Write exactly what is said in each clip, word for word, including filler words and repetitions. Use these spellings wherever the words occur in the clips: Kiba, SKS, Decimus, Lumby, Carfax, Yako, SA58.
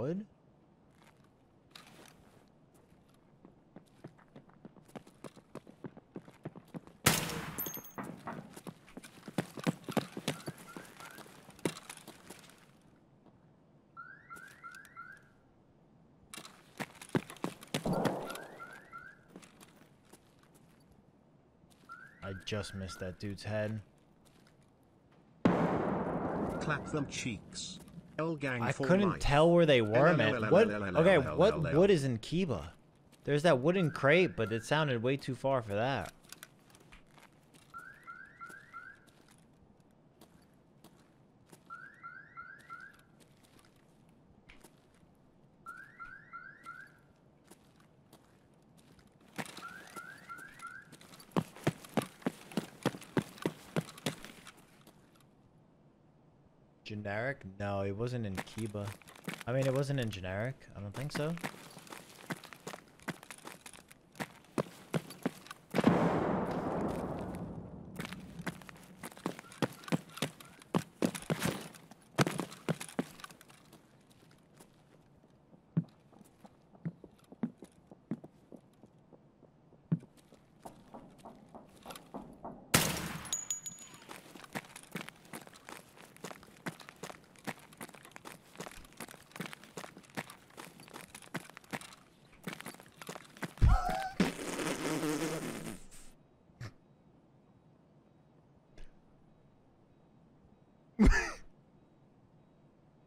wood? I just missed that dude's head. Clap them cheeks. Gang I couldn't life. tell where they were, man. What? Okay, what wood is in Kiba? There's that wooden crate, but it sounded way too far for that. Generic? No, it wasn't in Kiba. I mean, it wasn't in generic. I don't think so.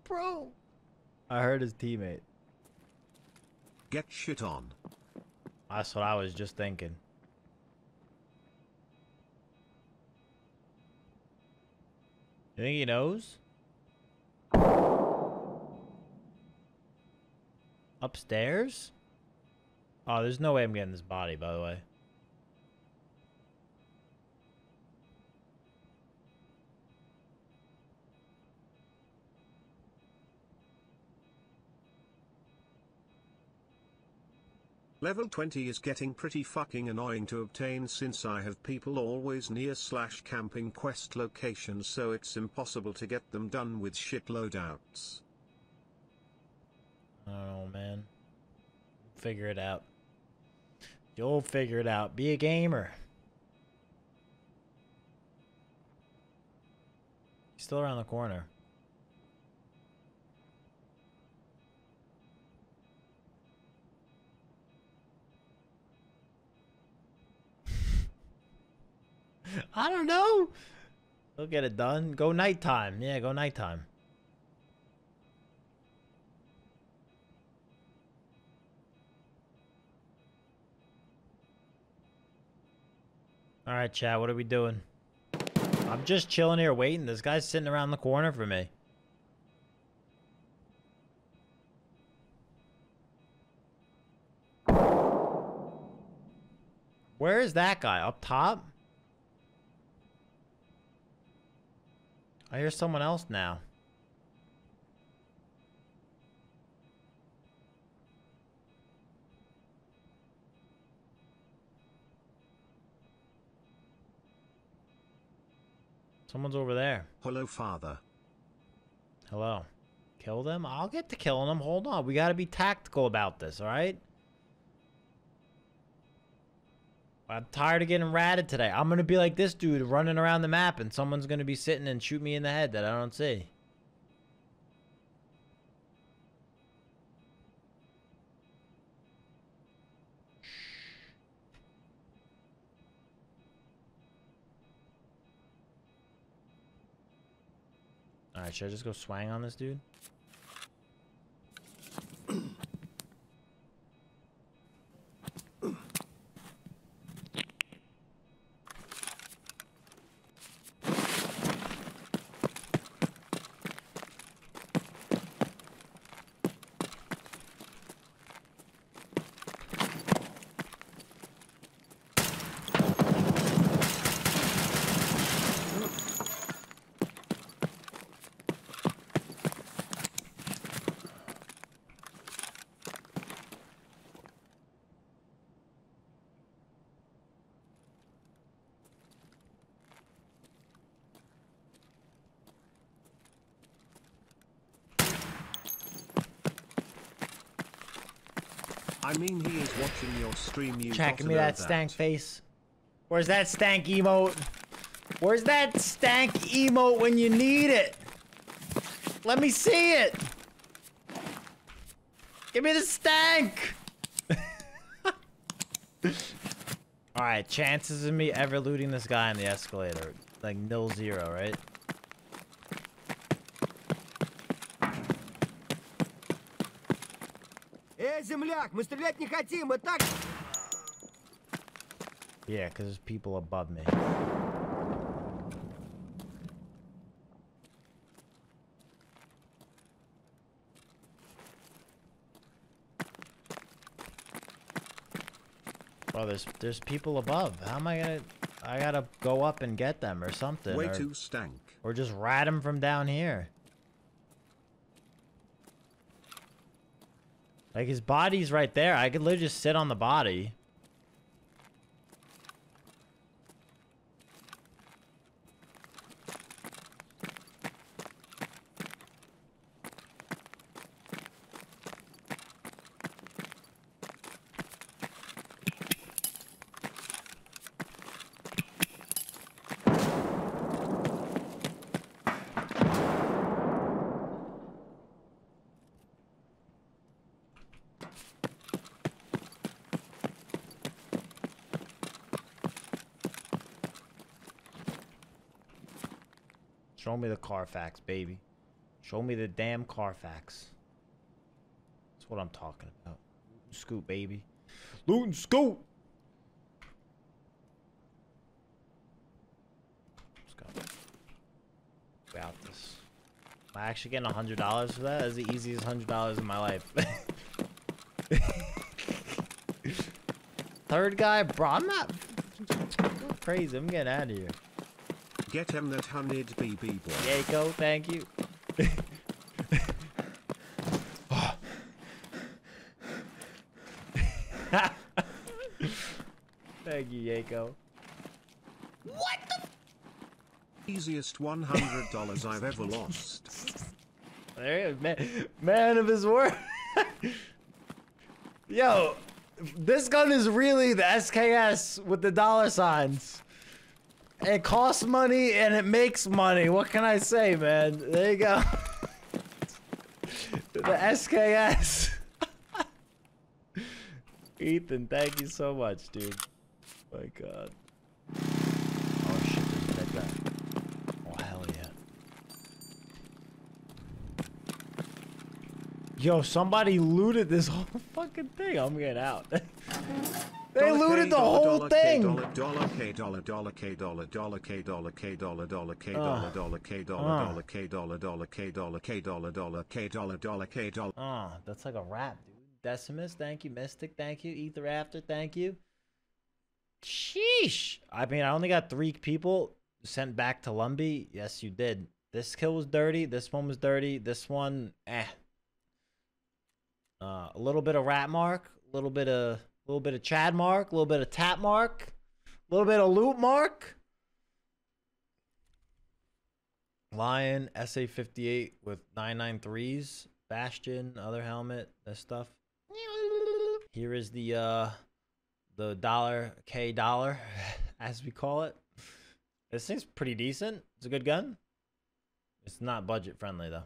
Bro, I heard his teammate. Get shit on. That's what I was just thinking. You think he knows? Upstairs? Oh, there's no way I'm getting this body, by the way. Level twenty is getting pretty fucking annoying to obtain since I have people always near slash camping quest locations, so it's impossible to get them done with shit loadouts. I don't know, man. Figure it out. You'll figure it out. Be a gamer. He's still around the corner. I don't know. We'll get it done. Go nighttime. Yeah, go nighttime. All right, chat. What are we doing? I'm just chilling here waiting. This guy's sitting around the corner for me. Where is that guy? Up top? I hear someone else now. Someone's over there. Hello, Father. Hello. Kill them? I'll get to killing them. Hold on. We gotta be tactical about this, alright? I'm tired of getting ratted today. I'm going to be like this dude running around the map and someone's going to be sitting and shoot me in the head that I don't see. Alright, should I just go swang on this dude? I mean, he is watching your stream. You Jack, give me that, that stank face. Where's that stank emote? Where's that stank emote when you need it? Let me see it. Give me the stank. All right, chances of me ever looting this guy on the escalator, like nil zero, right? Yeah, because there's people above me. Well, there's there's people above. How am I gonna? I gotta go up and get them or something. Way or, too stank. Or just rat them from down here. Like, his body's right there. I could literally just sit on the body. Show me the Carfax, baby. Show me the damn Carfax. That's what I'm talking about. Loot and scoot, baby. Loot and scoot! Let's go. About this. Am I actually getting one hundred dollars for that? That's the easiest one hundred dollars in my life. Third guy? Bro, I'm not... I'm crazy. I'm getting out of here. Get him that hundred B B boy. Yako, thank you. Oh. Thank you, Yako. What the easiest one hundred dollars I've ever lost. There you go, man, man of his word. Yo, this gun is really the S K S with the dollar signs. It costs money and it makes money. What can I say, man? There you go. The S K S. Ethan, thank you so much, dude. Oh my god. Oh shit, there's a dead guy. Oh hell yeah. Yo, somebody looted this whole fucking thing. I'm getting out. They looted the whole thing. Ah, that's like a rap, dude. Decimus, thank you. Mystic, thank you. Ether After, thank you. Sheesh. I mean, I only got three people sent back to Lumby. Yes, you did. This kill was dirty. This one was dirty. This one, eh. Uh, a little bit of rat mark. A little bit of... A little bit of Chad mark, a little bit of tap mark, a little bit of loot mark. Lion, S A fifty-eight with nine ninety-threes, Bastion, other helmet, this stuff. Here is the uh, the dollar K dollar, as we call it. This thing's pretty decent. It's a good gun. It's not budget friendly though.